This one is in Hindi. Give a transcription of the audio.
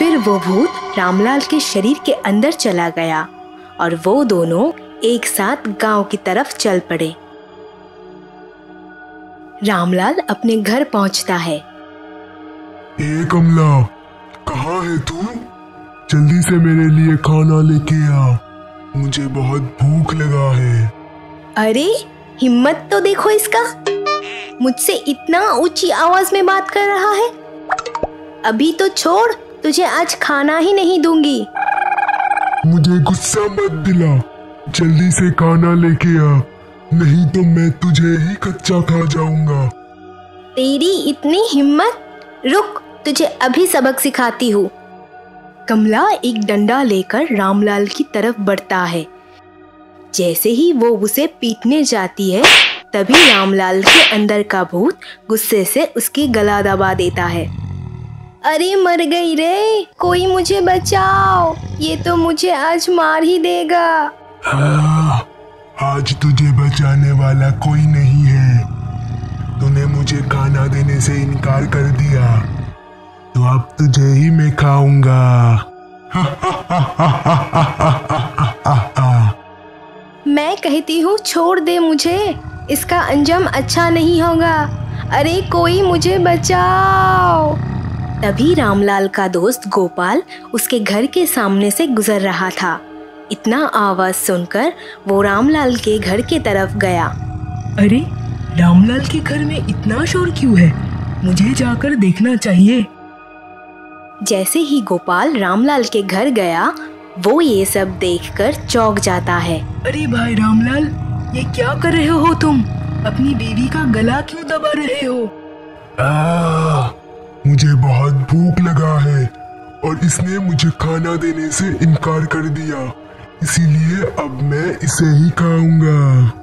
फिर वो भूत रामलाल के शरीर के अंदर चला गया और वो दोनों एक साथ गांव की तरफ चल पड़े। रामलाल अपने घर पहुंचता है। ए कमला, कहाँ है तू? जल्दी से मेरे लिए खाना लेके आ, मुझे बहुत भूख लगा है। अरे हिम्मत तो देखो इसका, मुझसे इतना ऊंची आवाज में बात कर रहा है। अभी तो छोड़, तुझे आज खाना ही नहीं दूंगी। मुझे गुस्सा मत दिला, जल्दी से खाना लेके आ, नहीं तो मैं तुझे ही कच्चा खा जाऊंगा। तेरी इतनी हिम्मत! रुक, तुझे अभी सबक सिखाती हूँ। कमला एक डंडा लेकर रामलाल की तरफ बढ़ता है। जैसे ही वो उसे पीटने जाती है, तभी रामलाल के अंदर का भूत गुस्से से उसकी गला दबा देता है। अरे मर गई रे, कोई मुझे बचाओ, ये तो मुझे आज मार ही देगा। हाँ, आज तुझे बचाने वाला कोई नहीं है। तूने मुझे खाना देने से इनकार कर दिया, तो अब तुझे ही मैं खाऊंगा। मैं कहती हूँ छोड़ दे मुझे, इसका अंजाम अच्छा नहीं होगा। अरे कोई मुझे बचाओ। तभी रामलाल का दोस्त गोपाल उसके घर के सामने से गुजर रहा था। इतना आवाज सुनकर वो रामलाल के घर के तरफ गया। अरे रामलाल के घर में इतना शोर क्यों है? मुझे जाकर देखना चाहिए। जैसे ही गोपाल रामलाल के घर गया, वो ये सब देखकर चौंक जाता है। अरे भाई रामलाल, ये क्या कर रहे हो तुम? अपनी बीवी का गला क्यों दबा रहे हो? मुझे बहुत भूख लगा है और इसने मुझे खाना देने से इनकार कर दिया, इसीलिए अब मैं इसे ही खाऊंगा।